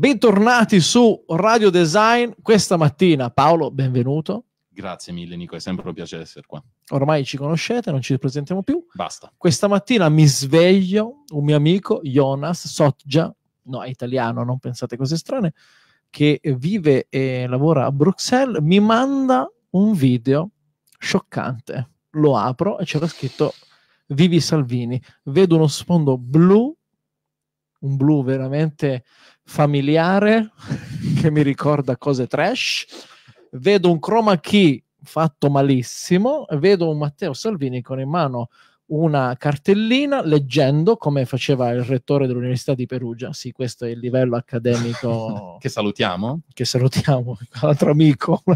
Bentornati su Radio Design questa mattina. Paolo, benvenuto. Grazie mille Nico, è sempre un piacere essere qua. Ormai ci conoscete, non ci presentiamo più. Basta. Questa mattina mi sveglio, un mio amico, Jonas Soggia, no, è italiano, non pensate cose strane, che vive e lavora a Bruxelles, mi manda un video scioccante. Lo apro e c'era scritto "Vivi Salvini". Vedo uno sfondo blu, un blu veramente familiare che mi ricorda cose trash, vedo un chroma key fatto malissimo, vedo un Matteo Salvini con in mano una cartellina leggendo come faceva il rettore dell'Università di Perugia. Sì, questo è il livello accademico che salutiamo, l'altro amico, un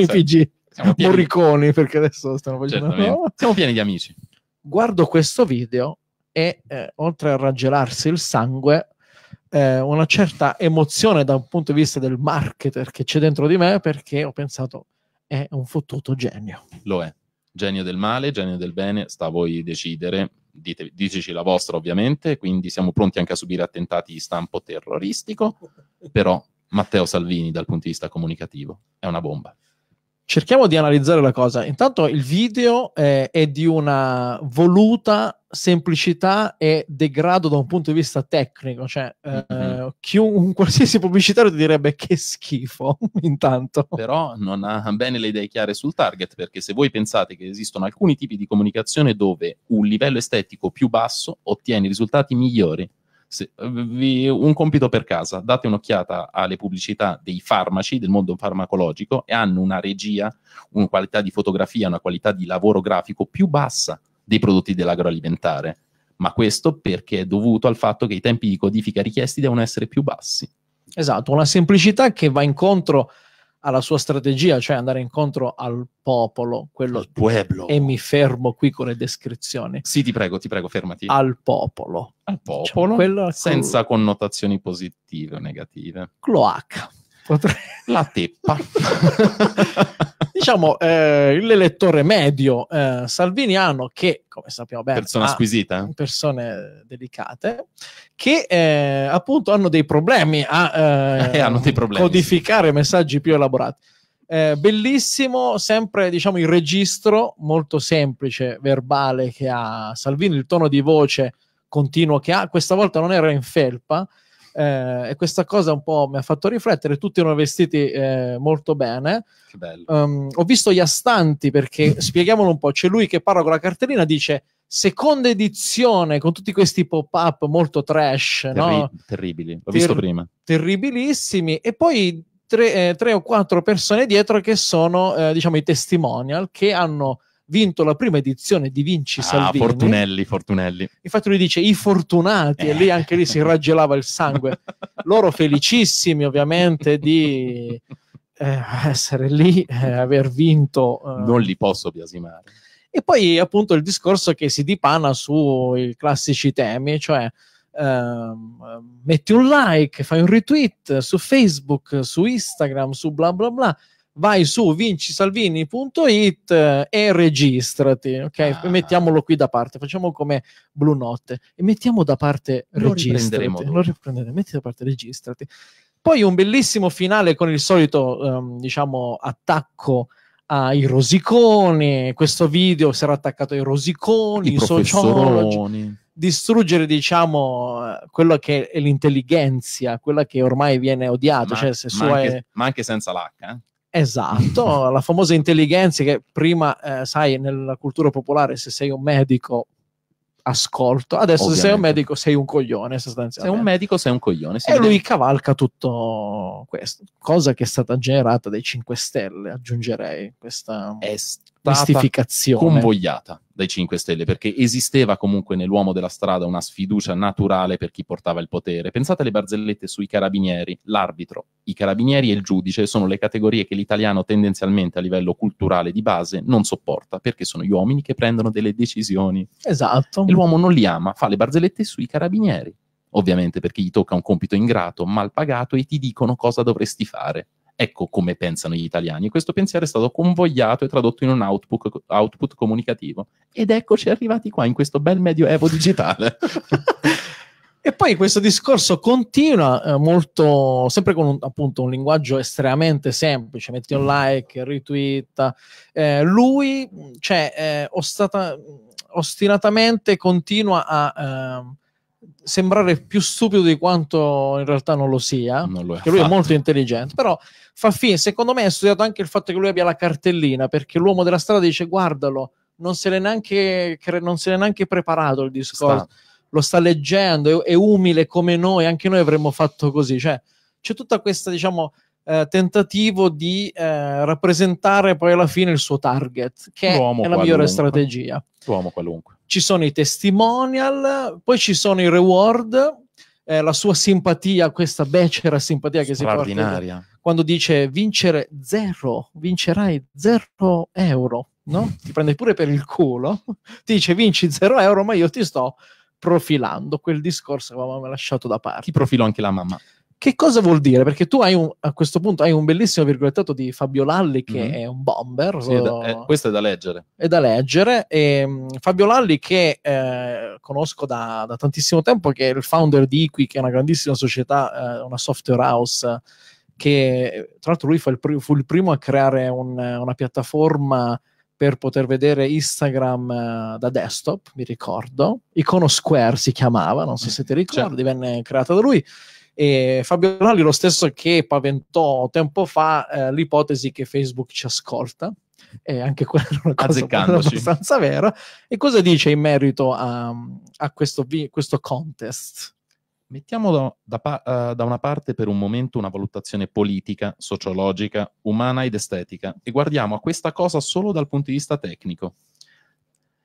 IPG, Morriconi, perché adesso stiamo facendo siamo pieni di amici. Guardo questo video e oltre a raggelarsi il sangue, una certa emozione da un punto di vista del marketer che c'è dentro di me, perché ho pensato è un fottuto genio. Lo è, genio del male, genio del bene, sta a voi decidere, diteci la vostra ovviamente, quindi siamo pronti anche a subire attentati di stampo terroristico, però Matteo Salvini dal punto di vista comunicativo è una bomba. Cerchiamo di analizzare la cosa. Intanto il video è di una voluta semplicità e degrado da un punto di vista tecnico, cioè un qualsiasi pubblicitario ti direbbe che schifo, intanto. Però non ha bene le idee chiare sul target, perché se voi pensate che esistono alcuni tipi di comunicazione dove un livello estetico più basso ottiene risultati migliori, un compito per casa: date un'occhiata alle pubblicità dei farmaci, del mondo farmacologico, e hanno una regia, una qualità di fotografia, una qualità di lavoro grafico più bassa dei prodotti dell'agroalimentare, ma questo perché è dovuto al fatto che i tempi di codifica richiesti devono essere più bassi. Esatto, una semplicità che va incontro alla sua strategia, cioè andare incontro al popolo, quello pueblo. E mi fermo qui con le descrizioni. Sì, ti prego, fermati. Al popolo. Al popolo, diciamo, senza connotazioni positive o negative. Cloaca. La teppa. Diciamo, l'elettore medio salviniano, che come sappiamo bene, persona squisita, persone delicate che appunto hanno dei problemi a codificare messaggi più elaborati. Bellissimo sempre, diciamo, il registro molto semplice verbale che ha Salvini, il tono di voce continuo che ha. Questa volta non era in felpa, e questa cosa un po' mi ha fatto riflettere. Tutti erano vestiti molto bene. Che bello. Ho visto gli astanti, perché spieghiamolo un po', c'è lui che parla con la cartellina, dice seconda edizione, con tutti questi pop-up molto trash, no? Terribili, l'ho visto prima, terribilissimi, e poi tre o quattro persone dietro che sono diciamo i testimonial che hanno vinto la prima edizione di Vinci Salvini. Fortunelli, Fortunelli. Infatti lui dice i fortunati, e lì anche lì si raggelava il sangue. Loro felicissimi ovviamente di essere lì, aver vinto. Non li posso biasimare. E poi appunto il discorso che si dipana sui classici temi, cioè metti un like, fai un retweet su Facebook, su Instagram, su bla bla bla. Vai su vincisalvini.it e registrati, ok? Mettiamolo qui da parte, facciamo come Blu Notte e mettiamo da parte registrati. Metti da parte registrati. Poi un bellissimo finale con il solito diciamo attacco ai rosiconi. Questo video si era attaccato ai rosiconi, ai sociologi, distruggere diciamo quello che è l'intelligenza, quella che ormai viene odiata, cioè se ma anche senza l'H, eh? Esatto, la famosa intelligenza che prima, sai, nella cultura popolare, se sei un medico, ascolto. Adesso ovviamente, se sei un medico, sei un coglione, sostanzialmente. Se sei un medico, sei un coglione. E lui cavalca tutto questo, cosa che è stata generata dai 5 Stelle, aggiungerei, questa mistificazione. Convogliata dai 5 Stelle, perché esisteva comunque nell'uomo della strada una sfiducia naturale per chi portava il potere. Pensate alle barzellette sui carabinieri, l'arbitro, i carabinieri e il giudice sono le categorie che l'italiano tendenzialmente a livello culturale di base non sopporta, perché sono gli uomini che prendono delle decisioni. Esatto. E l'uomo non li ama, fa le barzellette sui carabinieri, ovviamente perché gli tocca un compito ingrato, mal pagato, e ti dicono cosa dovresti fare. Ecco come pensano gli italiani, e questo pensiero è stato convogliato e tradotto in un output comunicativo, ed eccoci arrivati qua in questo bel medioevo digitale. E poi questo discorso continua molto, sempre con un, appunto, un linguaggio estremamente semplice, metti un like, retweet, lui cioè, ostinatamente continua a sembrare più stupido di quanto in realtà non lo sia, non lo è, che lui è molto intelligente, però fa fine, secondo me è studiato anche il fatto che lui abbia la cartellina, perché l'uomo della strada dice guardalo, non se n'è neanche preparato il discorso. Lo sta leggendo, è umile come noi, anche noi avremmo fatto così. Cioè, c'è tutta questa, diciamo, tentativo di rappresentare poi alla fine il suo target, che è la migliore strategia. Uomo qualunque. Ci sono i testimonial, poi ci sono i reward, la sua simpatia, questa becera simpatia che si porta quando dice vincere zero, vincerai €0, no? Ti prende pure per il culo, ti dice vinci €0, ma io ti sto profilando, quel discorso che mamma mi ha lasciato da parte. Ti profilo anche la mamma. Che cosa vuol dire? Perché tu hai a questo punto hai un bellissimo virgolettato di Fabio Lalli che è un bomber. Sì, questo è da leggere. È da leggere. E Fabio Lalli che conosco da tantissimo tempo, che è il founder di Equi, che è una grandissima società, una software house, che tra l'altro lui fu il primo a creare una piattaforma per poter vedere Instagram da desktop, mi ricordo. Icono Square si chiamava, non so se ti ricordi, certo. Venne creata da lui. E Fabio Lalli lo stesso che paventò tempo fa l'ipotesi che Facebook ci ascolta, e anche quella è una cosa abbastanza vera. E cosa dice in merito a questo contest? Mettiamo da una parte per un momento una valutazione politica, sociologica, umana ed estetica, e guardiamo a questa cosa solo dal punto di vista tecnico.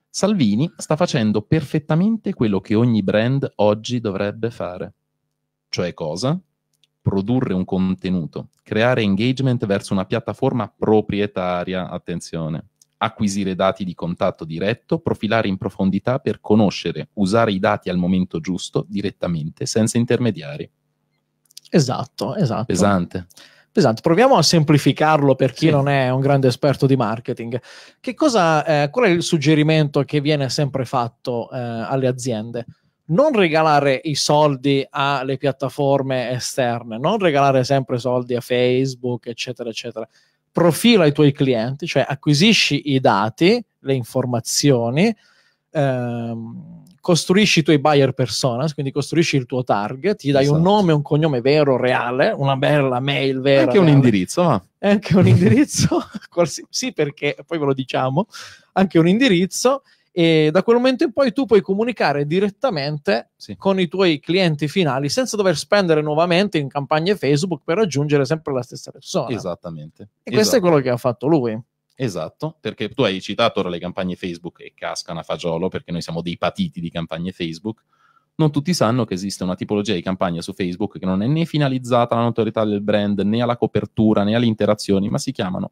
Salvini sta facendo perfettamente quello che ogni brand oggi dovrebbe fare. Cioè cosa? Produrre un contenuto, creare engagement verso una piattaforma proprietaria, attenzione, acquisire dati di contatto diretto, profilare in profondità per conoscere, usare i dati al momento giusto, direttamente, senza intermediari. Esatto. Pesante. Proviamo a semplificarlo per chi non è un grande esperto di marketing. Che cosa, qual è il suggerimento che viene sempre fatto alle aziende? Non regalare i soldi alle piattaforme esterne, non regalare sempre soldi a Facebook, eccetera, eccetera. Profila i tuoi clienti, cioè acquisisci i dati, le informazioni, costruisci i tuoi buyer personas, quindi costruisci il tuo target, gli dai un nome, un cognome vero, reale, una bella mail vera. Anche reale. Un indirizzo, ma. Anche un indirizzo, sì, perché poi ve lo diciamo, anche un indirizzo, e da quel momento in poi tu puoi comunicare direttamente con i tuoi clienti finali senza dover spendere nuovamente in campagne Facebook per raggiungere sempre la stessa persona. Esattamente. E questo è quello che ha fatto lui. Esatto, perché tu hai citato ora le campagne Facebook e cascano a fagiolo perché noi siamo dei patiti di campagne Facebook. Non tutti sanno che esiste una tipologia di campagna su Facebook che non è né finalizzata alla notorietà del brand, né alla copertura, né alle interazioni, ma si chiamano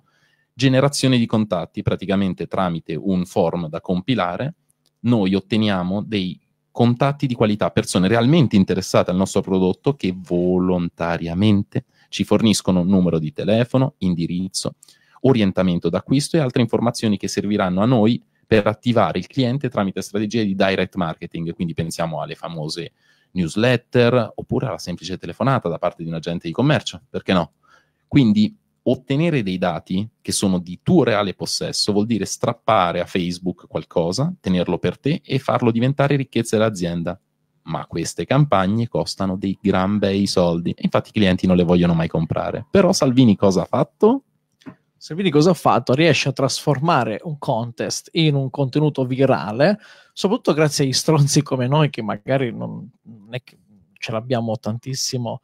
generazione di contatti. Praticamente tramite un form da compilare noi otteniamo dei contatti di qualità, persone realmente interessate al nostro prodotto che volontariamente ci forniscono un numero di telefono, indirizzo, orientamento d'acquisto e altre informazioni che serviranno a noi per attivare il cliente tramite strategie di direct marketing. Quindi pensiamo alle famose newsletter oppure alla semplice telefonata da parte di un agente di commercio, perché no? Quindi ottenere dei dati che sono di tuo reale possesso vuol dire strappare a Facebook qualcosa, tenerlo per te e farlo diventare ricchezza dell'azienda. Ma queste campagne costano dei gran bei soldi e infatti i clienti non le vogliono mai comprare. Però Salvini cosa ha fatto? Salvini cosa ha fatto? Riesce a trasformare un contest in un contenuto virale, soprattutto grazie agli stronzi come noi che magari non è che ce l'abbiamo tantissimo.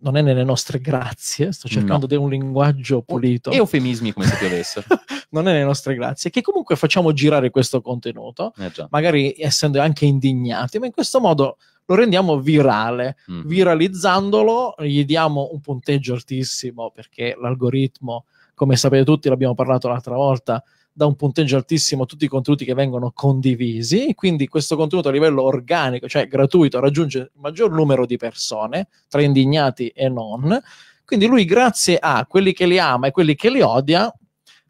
Non è nelle nostre grazie, sto cercando di un linguaggio pulito. Eufemismi come se piovesse. Non è nelle nostre grazie, che comunque facciamo girare questo contenuto, magari essendo anche indignati, ma in questo modo lo rendiamo virale. Viralizzandolo gli diamo un punteggio altissimo, perché l'algoritmo, come sapete tutti, l'abbiamo parlato l'altra volta, dà un punteggio altissimo a tutti i contenuti che vengono condivisi, quindi questo contenuto a livello organico, cioè gratuito, raggiunge il maggior numero di persone, tra indignati e non. Quindi lui, grazie a quelli che li ama e quelli che li odia,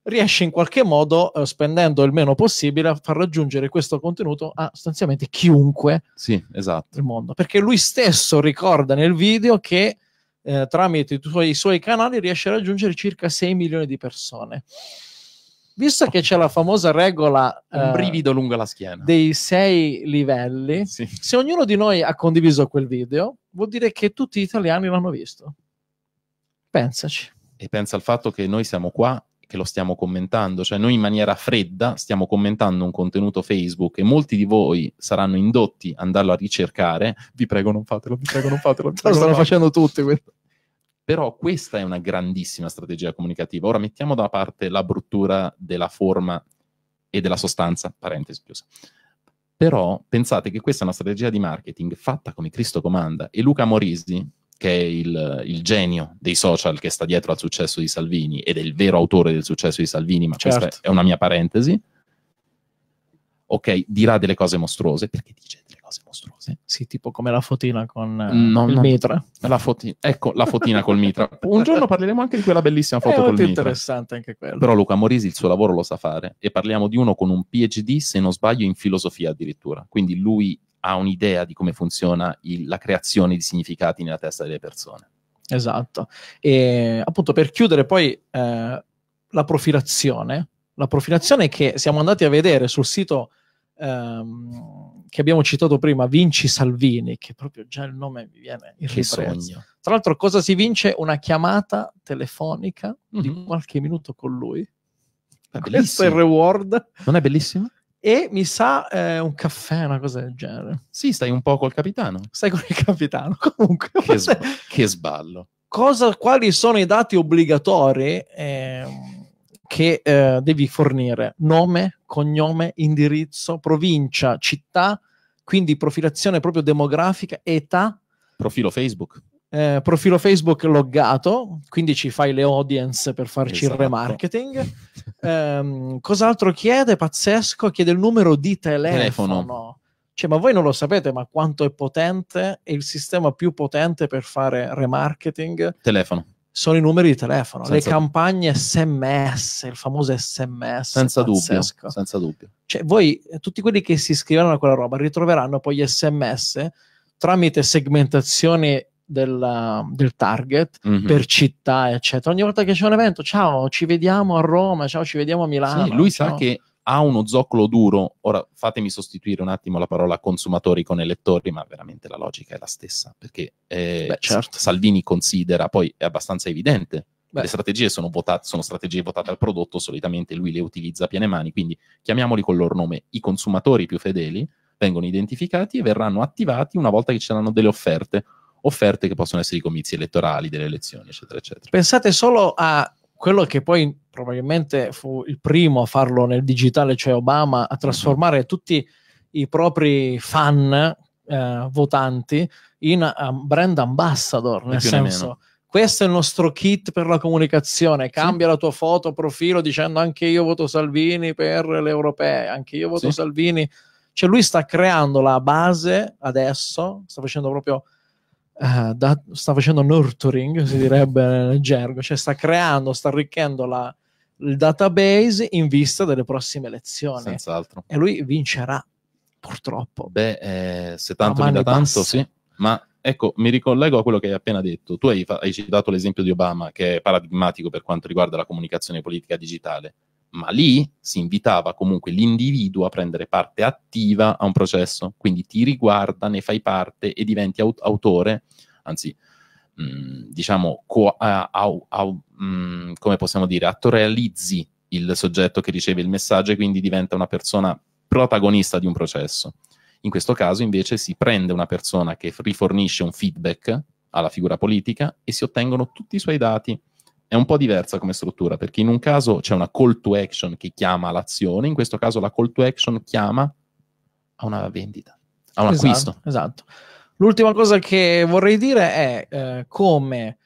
riesce in qualche modo, spendendo il meno possibile, a far raggiungere questo contenuto a sostanzialmente chiunque, sì, esatto, del mondo. Perché lui stesso ricorda nel video che tramite i suoi canali riesce a raggiungere circa 6 milioni di persone. Visto che c'è la famosa regola, un brivido lungo la schiena, dei 6 livelli, sì, se ognuno di noi ha condiviso quel video, vuol dire che tutti gli italiani l'hanno visto. Pensaci. E pensa al fatto che noi siamo qua, che lo stiamo commentando, cioè noi in maniera fredda stiamo commentando un contenuto Facebook e molti di voi saranno indotti a andarlo a ricercare. Vi prego non fatelo, vi prego non fatelo. Lo stanno facendo tutti questo. Però questa è una grandissima strategia comunicativa. Ora mettiamo da parte la bruttura della forma e della sostanza, parentesi chiusa. Però pensate che questa è una strategia di marketing fatta come Cristo comanda, e Luca Morisi, che è il genio dei social che sta dietro al successo di Salvini ed è il vero autore del successo di Salvini, ma certo, questa è una mia parentesi, ok, dirà delle cose mostruose, perché dice delle cose mostruose, sì, tipo come la fotina con il mitra, ecco la fotina col mitra. Un giorno parleremo anche di quella bellissima foto col mitra, è interessante anche quello. Però Luca Morisi il suo lavoro lo sa fare, e parliamo di uno con un PhD, se non sbaglio in filosofia addirittura, quindi lui ha un'idea di come funziona la creazione di significati nella testa delle persone. Esatto. E appunto per chiudere poi la profilazione che siamo andati a vedere sul sito che abbiamo citato prima, Vinci Salvini, che proprio già il nome mi viene in ribrezzo. Tra l'altro cosa si vince? Una chiamata telefonica di qualche minuto con lui. Questo è il reward. Non è bellissimo? E mi sa un caffè, una cosa del genere. Sì, stai un po' col capitano. Stai con il capitano, comunque. Che sballo. Quali sono i dati obbligatori che devi fornire? Nome, cognome, indirizzo, provincia, città, quindi profilazione proprio demografica, età. Profilo Facebook. Profilo Facebook loggato, quindi ci fai le audience per farci il remarketing. Cos'altro chiede? Pazzesco, chiede il numero di telefono. Cioè, ma voi non lo sapete, ma quanto è potente, è il sistema più potente per fare remarketing. Telefono. Sono i numeri di telefono, le campagne SMS, il famoso SMS. Senza dubbio, senza dubbio. Cioè, voi, tutti quelli che si iscriveranno a quella roba, ritroveranno poi gli SMS tramite segmentazioni del target per città eccetera. Ogni volta che c'è un evento, ciao ci vediamo a Roma, ciao ci vediamo a Milano, sì, lui sa che ha uno zoccolo duro. Ora fatemi sostituire un attimo la parola consumatori con elettori, ma veramente la logica è la stessa, perché Salvini considera, poi è abbastanza evidente, le strategie sono strategie votate al prodotto, solitamente lui le utilizza a piene mani, quindi chiamiamoli col loro nome, i consumatori più fedeli vengono identificati e verranno attivati una volta che ci saranno delle offerte che possono essere i comizi elettorali delle elezioni, eccetera, eccetera. Pensate solo a quello che poi probabilmente fu il primo a farlo nel digitale, cioè Obama, a trasformare tutti i propri fan votanti in brand ambassador, nel senso, questo è il nostro kit per la comunicazione, cambia la tua foto, profilo, dicendo anche io voto Salvini per le europee, anche io voto Salvini. Cioè lui sta creando la base adesso, sta facendo proprio... sta facendo nurturing, si direbbe nel gergo, cioè sta creando, sta arricchendo il database in vista delle prossime elezioni. Senz'altro. E lui vincerà, purtroppo. Beh, se tanto mi dà tanto, sì. Ma ecco, mi ricollego a quello che hai appena detto. Tu hai citato l'esempio di Obama, che è paradigmatico per quanto riguarda la comunicazione politica digitale, ma lì si invitava comunque l'individuo a prendere parte attiva a un processo, quindi ti riguarda, ne fai parte e diventi autore, anzi diciamo come possiamo dire, attorializzi il soggetto che riceve il messaggio e quindi diventa una persona protagonista di un processo. In questo caso invece si prende una persona che rifornisce un feedback alla figura politica e si ottengono tutti i suoi dati. È un po' diversa come struttura, perché in un caso c'è una call to action che chiama l'azione, in questo caso la call to action chiama a una vendita, a un acquisto. Esatto. L'ultima cosa che vorrei dire è come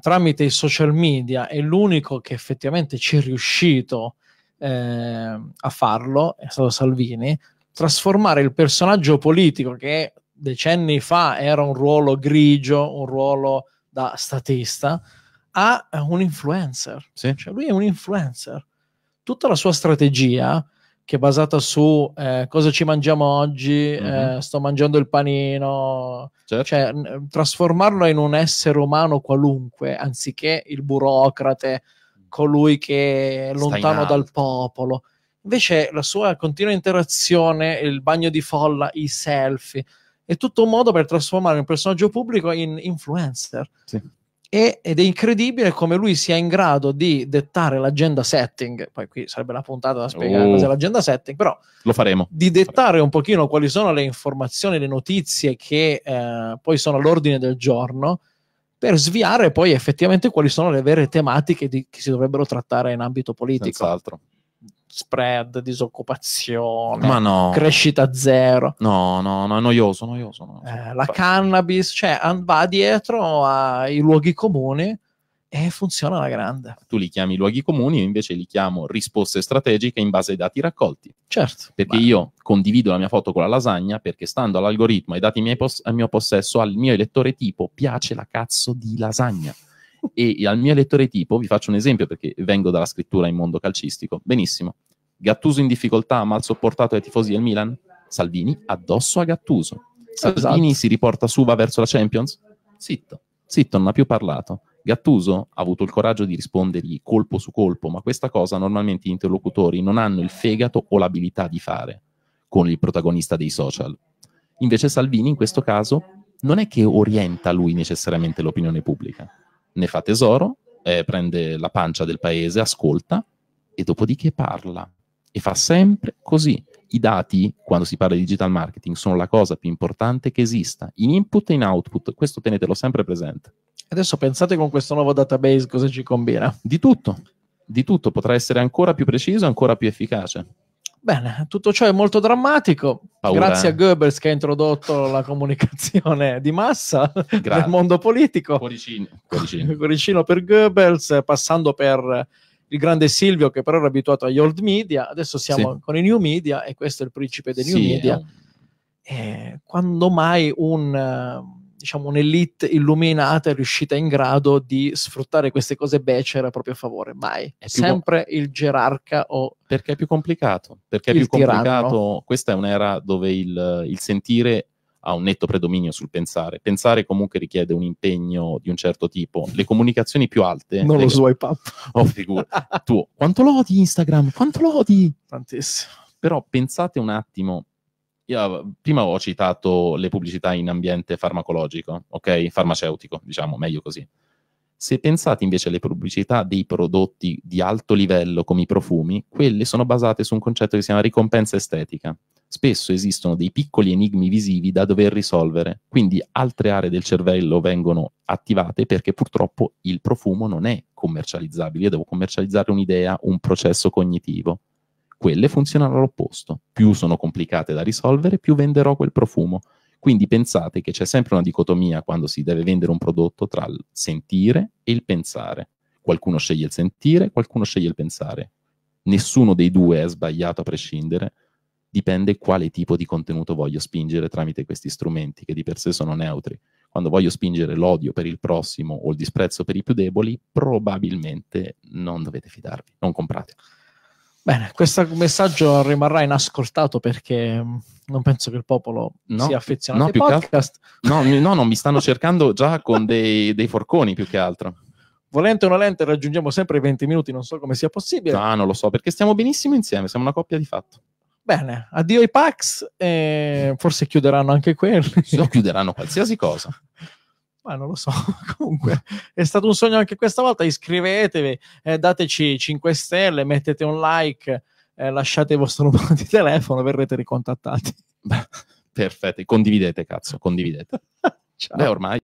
tramite i social media è l'unico che effettivamente ci è riuscito a farlo, è stato Salvini, trasformare il personaggio politico che decenni fa era un ruolo grigio, un ruolo da statista, ha un influencer, cioè lui è un influencer, tutta la sua strategia, che è basata su cosa ci mangiamo oggi, sto mangiando il panino, certo. Cioè trasformarlo in un essere umano qualunque, anziché il burocrate, colui che è lontano dal popolo. Invece la sua continua interazione, il bagno di folla, i selfie, è tutto un modo per trasformare un personaggio pubblico in influencer. Sì. Ed è incredibile come lui sia in grado di dettare l'agenda setting. Poi qui sarebbe la puntata da spiegare cos'è l'agenda setting, però lo faremo. Di dettare un pochino quali sono le informazioni, le notizie che poi sono all'ordine del giorno, per sviare poi effettivamente quali sono le vere tematiche che si dovrebbero trattare in ambito politico. Senz'altro. Spread, disoccupazione, crescita zero. No, è noioso, la cannabis, cioè va dietro ai luoghi comuni e funziona alla grande. Tu li chiami luoghi comuni, io invece li chiamo risposte strategiche in base ai dati raccolti. Certo. Perché io condivido la mia foto con la lasagna perché, stando all'algoritmo e ai dati al mio possesso, al mio elettore tipo piace la cazzo di lasagna. E al mio elettore tipo, vi faccio un esempio perché vengo dalla scrittura in mondo calcistico, benissimo, Gattuso in difficoltà, mal sopportato dai tifosi del Milan, Salvini addosso a Gattuso. Salvini si riporta su, va verso la Champions, zitto, non ha più parlato. Gattuso ha avuto il coraggio di rispondergli colpo su colpo, ma questa cosa normalmente gli interlocutori non hanno il fegato o l'abilità di fare con il protagonista dei social. Invece Salvini in questo caso non è che orienta lui necessariamente l'opinione pubblica, ne fa tesoro, prende la pancia del paese, ascolta e dopodiché parla, e fa sempre così. I dati, quando si parla di digital marketing, sono la cosa più importante che esista, in input e in output, questo tenetelo sempre presente. Adesso pensate con questo nuovo database cosa ci combina. Di tutto, potrà essere ancora più preciso, ancora più efficace. Bene, tutto ciò è molto drammatico. Paura, grazie a Goebbels che ha introdotto la comunicazione di massa nel mondo politico. Cuoricino per Goebbels, passando per il grande Silvio che però era abituato agli old media, adesso siamo con i new media, e questo è il principe dei new media. Quando mai un'elite illuminata è riuscita in grado di sfruttare queste cose becere a proprio favore? Mai. È sempre il gerarca o... Perché è più complicato. Perché è più complicato. Questa è un'era dove il sentire ha un netto predominio sul pensare. Pensare comunque richiede un impegno di un certo tipo. Le comunicazioni più alte... Non lo swipe up. Oh, figura. Tu, quanto lo odi Instagram? Quanto lo odi? Tantissimo. Però pensate un attimo... Io prima ho citato le pubblicità in ambiente farmacologico, ok? Farmaceutico, diciamo, meglio così. Se pensate invece alle pubblicità dei prodotti di alto livello come i profumi, quelle sono basate su un concetto che si chiama ricompensa estetica. Spesso esistono dei piccoli enigmi visivi da dover risolvere, quindi altre aree del cervello vengono attivate perché purtroppo il profumo non è commercializzabile. Io devo commercializzare un'idea, un processo cognitivo. Quelle funzionano all'opposto. Più sono complicate da risolvere, più venderò quel profumo. Quindi pensate che c'è sempre una dicotomia quando si deve vendere un prodotto tra il sentire e il pensare. Qualcuno sceglie il sentire, qualcuno sceglie il pensare. Nessuno dei due è sbagliato a prescindere. Dipende quale tipo di contenuto voglio spingere tramite questi strumenti, che di per sé sono neutri. Quando voglio spingere l'odio per il prossimo o il disprezzo per i più deboli, probabilmente non dovete fidarvi, non comprate. Bene, questo messaggio rimarrà inascoltato perché non penso che il popolo sia affezionato ai podcast. No, mi stanno cercando già con dei forconi più che altro. Volente o nolente raggiungiamo sempre i 20 minuti, non so come sia possibile. No, non lo so, perché stiamo benissimo insieme, siamo una coppia di fatto. Bene, addio i Pax, forse chiuderanno anche quelli. No, chiuderanno qualsiasi cosa. Ma non lo so, comunque è stato un sogno anche questa volta. Iscrivetevi, dateci 5 stelle, mettete un like, lasciate il vostro numero di telefono, verrete ricontattati. Perfetto, condividete, cazzo, condividete. Ciao. Beh, ormai